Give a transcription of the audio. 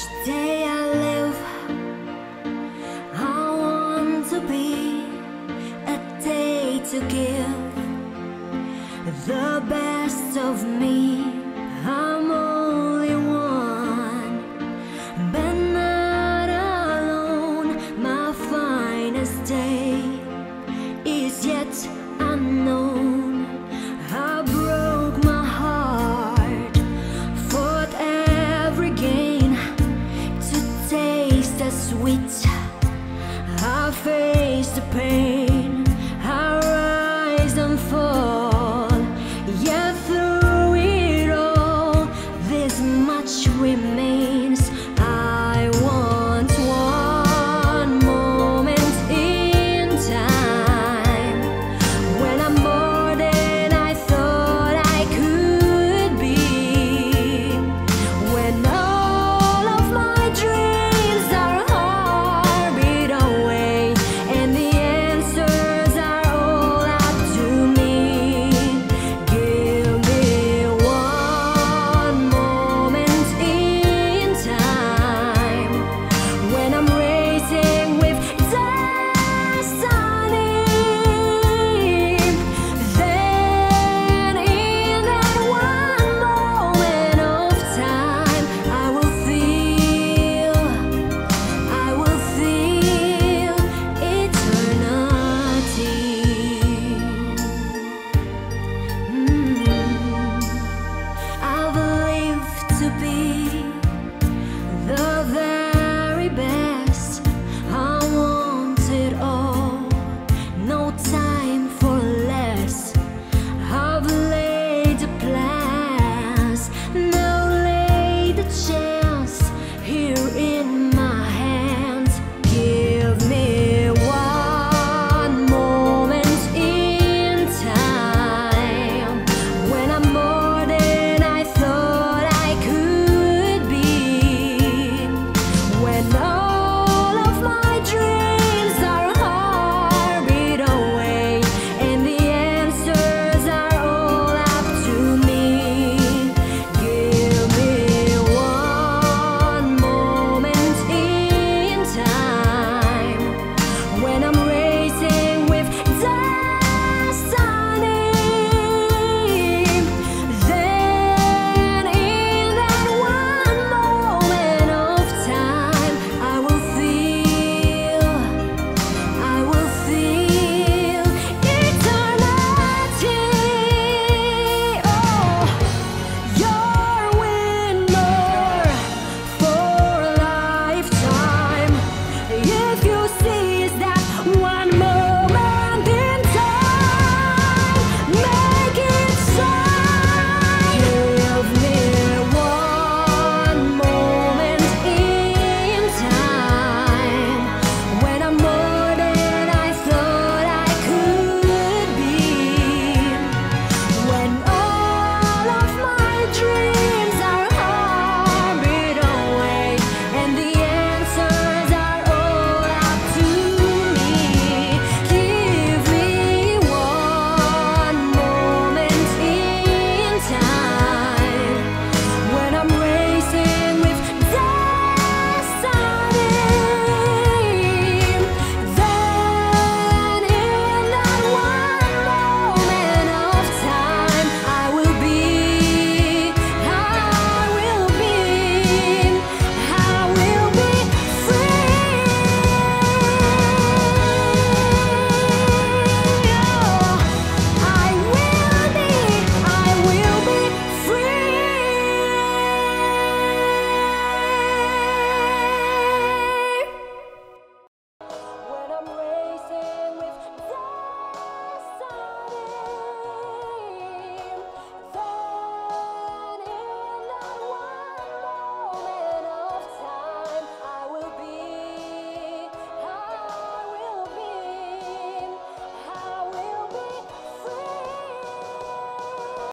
Each day I live, I want to be a day to give the best of me. I'm